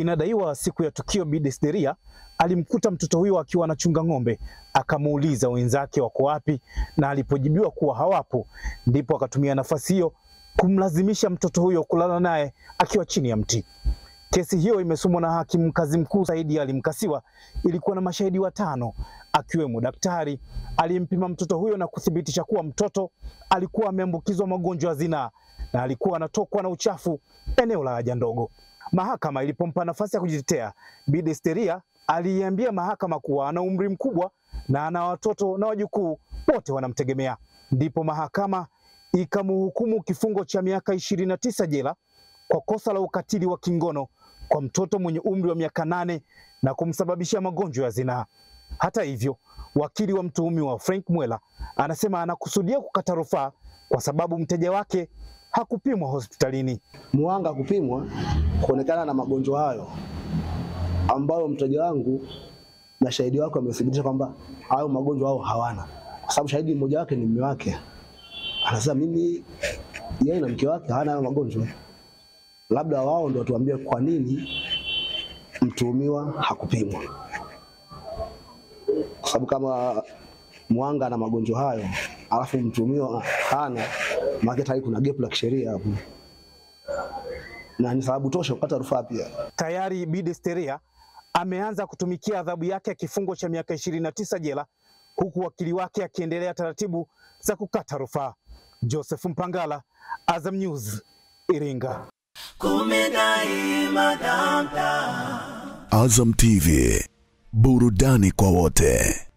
Inadaiwa siku ya tukio Bi Desderia alimkuta mtoto huyo akiwa anachunga ng'ombe, akamuuliza wenzake wako wapi, na alipojibiwa kuwa hawapo, ndipo akatumia nafasi hiyo kumlazimisha mtoto huyo kulala naye akiwa chini ya mti. Kesi hiyo imesomwa na hakimu mkazi mkuu Saidi Alimkasiwa. Ilikuwa na mashahidi watano akiwemo daktari aliyempima mtoto huyo na kuthibitisha kuwa mtoto alikuwa ameambukizwa magonjwa ya zinaa na alikuwa anatokwa na uchafu eneo la haja ndogo. Mahakama ilipompa nafasi ya kujitetea, Bi Desderia aliiambia mahakama kuwa ana umri mkubwa na ana watoto na wajukuu wote wanamtegemea. Ndipo mahakama ikamhukumu kifungo cha miaka 29 jela kwa kosa la ukatili wa kingono kwa mtoto mwenye umri wa miaka 8 na kumsababishia magonjwa ya zinaa. Hata hivyo, wakili wa mtuhumiwa Frank Mueller anasema anakusudia kukata rufaa kwa sababu mteja wake hakupimwa hospitalini. Muhanga kupimwa kuonekana na magonjwa hayo ambayo mteja wangu na shahidi wako amethibitisha kwamba hayo magonjwa hao hawana, kwa sababu shahidi mmoja wake ni mume wake. Anasema mimi yeye na mke wake hawana hayo magonjwa. Labda wao ndio tuambie kwa nini mtuhumiwa hakupimwa, kwa sababu kama Mwanga na magonjwa hayo alafu mtuhumiwa hana, maana tayari kuna gap la kisheria hapo, na ni sababu tosha kukata rufaa. Pia tayari Bi Desderia ameanza kutumikia adhabu yake ya kifungo cha miaka 29 jela, huku wakili wake akiendelea taratibu za kukata rufaa. Joseph Mpangala, Azam News, Iringa. Azam TV, burudani kwa wote.